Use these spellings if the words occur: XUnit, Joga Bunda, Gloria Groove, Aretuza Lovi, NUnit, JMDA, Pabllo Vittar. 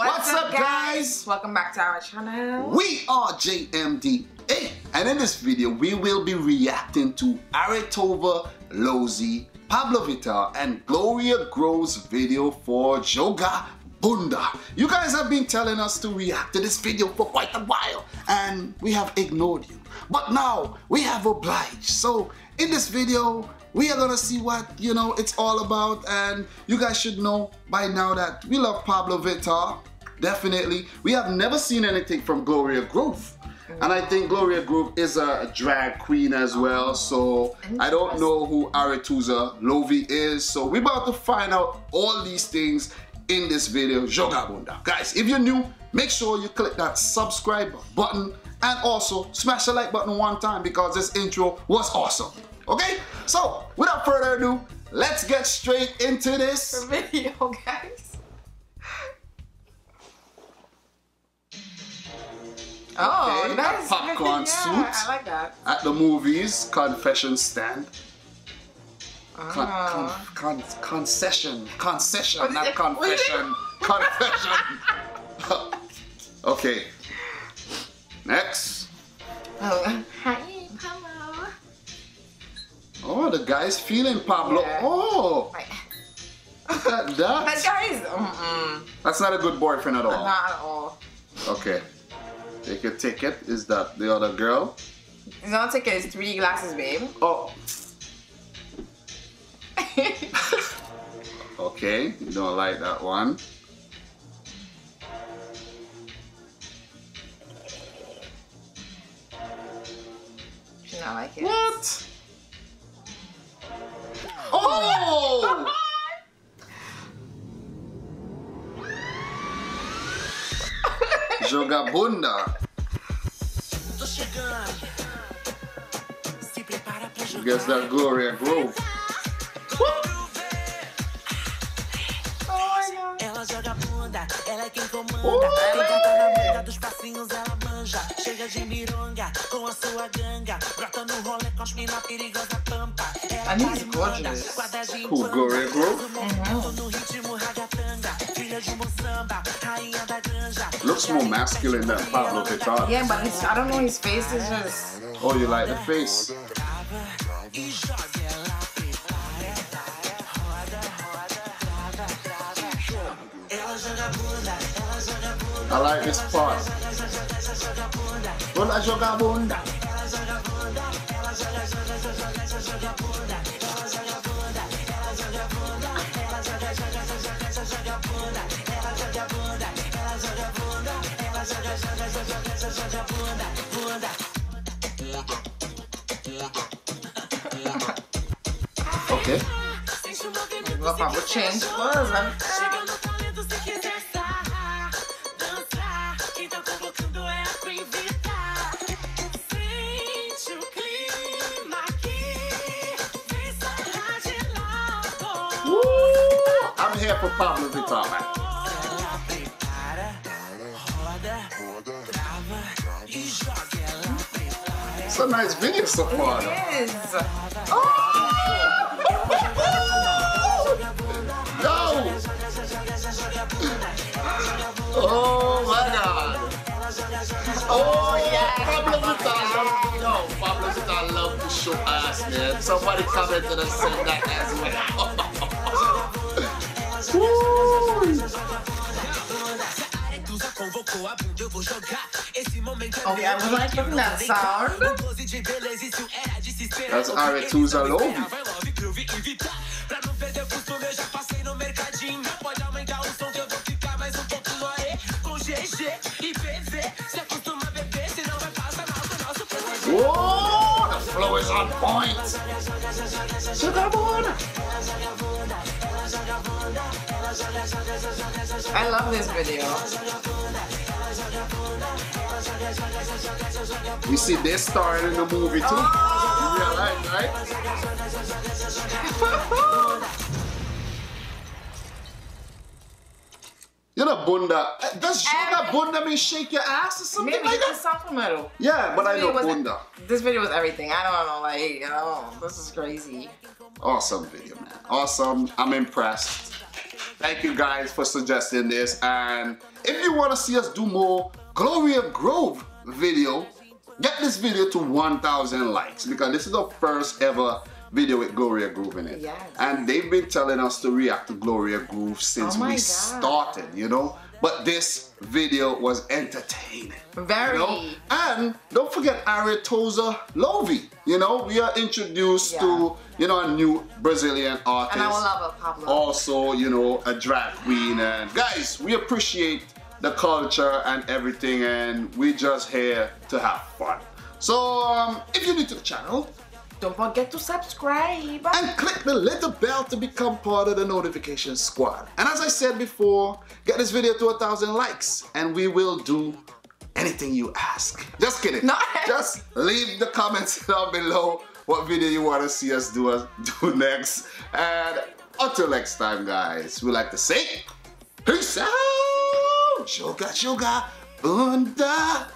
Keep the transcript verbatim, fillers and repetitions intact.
What's, What's up, guys? guys? Welcome back to our channel. We are J M D A, and in this video, we will be reacting to Aretuza Lovi, Pabllo Vittar, and Gloria Groove's video for Joga Bunda. You guys have been telling us to react to this video for quite a while, and we have ignored you. But now, we have obliged. So, in this video, we are gonna see what, you know, it's all about, and you guys should know by now that we love Pabllo Vittar, definitely. We have never seen anything from Gloria Groove, and I think Gloria Groove is a drag queen as well, so I don't know who Aretuza Lovi is, so we're about to find out all these things in this video, Joga Bunda. Guys, if you're new, make sure you click that subscribe button, and also smash the like button one time because this intro was awesome. Okay, so without further ado, let's get straight into this video, guys. Oh, okay, nice popcorn suit. Yeah, I like that. At the movies, confession stand. Oh. Con con con concession, concession, was not it? confession, confession. Okay. Next. Oh. Hi. Oh, the guy's feeling Pabllo. Yeah. Oh! Look at that. That guy's... Mm-mm. That's not a good boyfriend at all. Not at all. Okay. Take your ticket. Is that the other girl? It's not a ticket. It's three glasses, babe. Oh. Okay. You don't like that one. She's not like it. What? Oh! Joga Bunda. I guess that Gloria Groove. Oh my God. I think it's gorgeous. Cool, Gloria Groove. Mm-hmm. Looks more masculine than Pabllo Vittar. Yeah, but his, I don't know, his face is just... Oh, you like the face? I like this part. Hola, Joga Bunda. Okay. Look how we change clothes, man. Here for Pabllo Vittar, man. It's a nice video so far. It is. Oh! No! Oh my God! Oh yeah! Pabllo Vittar, no, Pabllo Vittar love to show ass, man. Somebody commented and said that as well. Okay, I was like looking at that sound. That's Aretuza Lovi. Whoa, the flow is on point. I love this video. You see this star in the movie too? Oh! You realize, right? You're a bunda. Does Joga Bunda mean shake your ass or something maybe like that? Maybe it's metal. Yeah, but this I know bunda. This video was everything. I don't know, like, oh, this is crazy. Awesome video, man. Awesome. I'm impressed. Thank you guys for suggesting this. And if you want to see us do more Gloria Groove video, get this video to one thousand likes, because this is the first ever video with Gloria Groove in it. Yes. And they've been telling us to react to Gloria Groove since oh we God. started, you know? But this video was entertaining. Very. You know? And don't forget Aretuza Lovi. You know, we are introduced yeah. to, you know, a new Brazilian artist. And I love her, Pabllo. Also, you know, a drag queen. And guys, we appreciate the culture and everything, and we're just here to have fun. So, um, if you're new to the channel, don't forget to subscribe and click the little bell to become part of the notification squad. And as I said before, get this video to a thousand likes and we will do anything you ask. Just kidding. No. Just leave the comments down below what video you want to see us do, us do next. And until next time, guys, we like to say peace out. Joga, joga, bunda.